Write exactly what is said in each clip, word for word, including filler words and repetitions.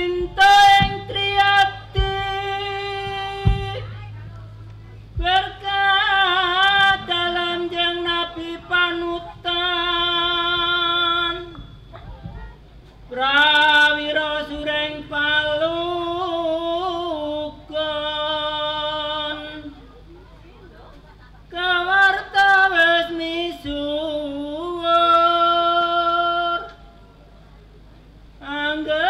cinta yang triati berkat dalam jeng nabi panutan prawiro sureng palukon kawarta wes misuwur angge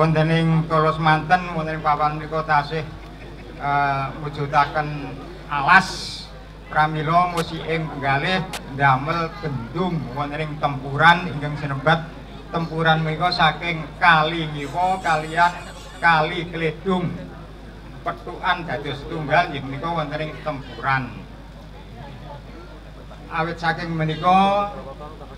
Wontening Kolo Semanten, wontening papan mriku tasih mujudaken alas pramila musiking penggalih damel gendum wontening tempuran ingkang sinebat tempuran mriku saking Kali Ngiwa kalian Kali Kledung petukan dados tunggal nggih menika wontening tempuran. Awit saking menika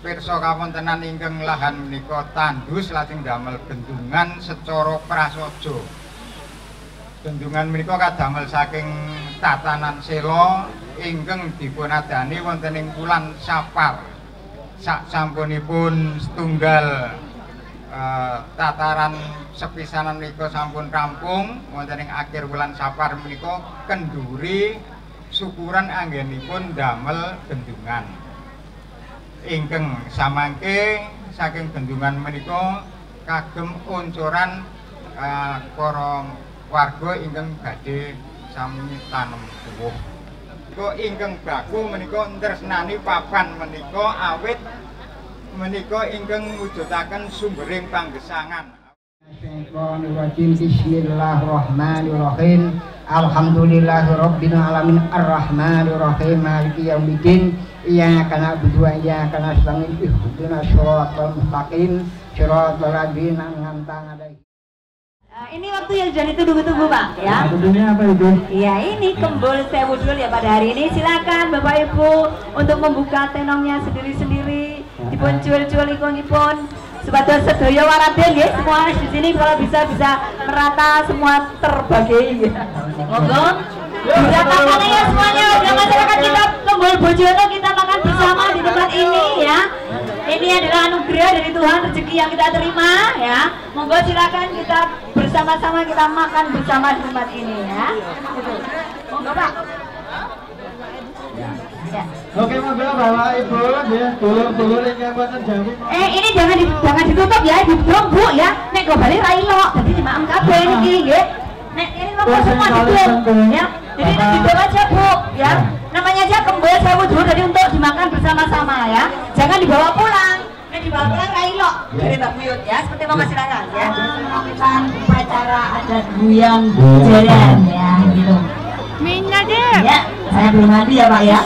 pirsa kawontenan ingkang lahan menika tandus lajeng damel bendungan secara prasaja. Bendungan menika kadamel saking tatanan sela ingkang dipunadani wonten ing Kulon Sapar. Sak sampunipun setunggal eh, tataran sepisanan menika sampun rampung wonten ing akhir Kulon Sapar menika kenduri syukuran anggenipun damel bendungan ingkang samangke saking bendungan menika kagem uncuran uh, para warga ingkang badhe sami tanem tuwuh. Kok ingkang baku menika tresnani papan menika awit menika ingkang mujudaken sumbering panggesangan. Bismillahirrahmanirrahim. Alhamdulillahirabbil alamin arrahmanirrahim maliki yaumiddin iyyaka na'budu wa iyyaka nasta'in ihdinas shiratal mustaqim shiratal ladzina an'amta 'alaihim. Ini waktu yang jadi tunggu-tunggu Pak ya. Tentunya apa itu? Iya, ini Kembul Sewu Sedulur ya pada hari ini. Silakan Bapak Ibu untuk membuka tenongnya sendiri-sendiri. Dipun cuil-cuil ikonipun. Sebatas sedaya waraden nggih semua di sini kalau bisa bisa merata semua terbagi. Monggo. Kita makan ya semuanya udah masyarakat kita Kembul Bojono kita makan bersama di tempat ini ya. Ini adalah anugerah dari Tuhan rezeki yang kita terima ya. Monggo silakan kita bersama-sama kita makan bersama di tempat ini ya. Monggo Pak. Ya. Oke, monggo Bapak Ibu ya, dulur-dulur ingkang wonten Jawi. Eh, ini jangan di, jangan ditutup ya, didong Bu ya. Nek go bali ra ilok, dadi maem kabeh niki nggih. Nek ini monggo semua ditutup ya. Jadi nek ditutup aja Bu ya. Namanya aja Kembul Sewu Sedulur tadi untuk dimakan bersama-sama ya. Jangan dibawa pulang. Nek dibawa pulang ra ilok dari Mbak Buyut ya, seperti mau kasih larang ya. Melakukan upacara adat Buyang Bujaran ya gitu. Minyak deh. Ya. Saya belum mandi ya Pak ya.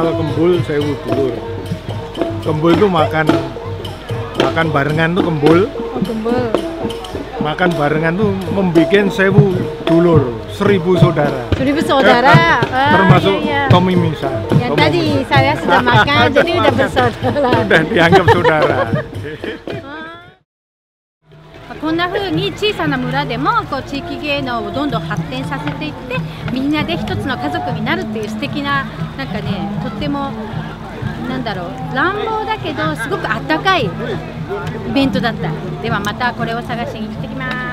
lokal Kembul Sewu Sedulur. Kembul tuh makan makan barengan tuh kembul. Oh, kembul. Makan barengan tuh membikin sewu dulur, seribu saudara. Seribu saudara. Ah, termasuk iya, iya. Tommy Misa. Yang Tommy tadi Misa. Saya sudah makan, jadi udah bersaudara. Udah dianggap saudara. こんな風に小さな村でもこう地域芸能をどんどん発展させていってみんなで一つの家族になるっていう素敵ななんかねとってもなんだろう乱暴だけどすごくあったかいイベントだった。ではまたこれを探しに行ってきます。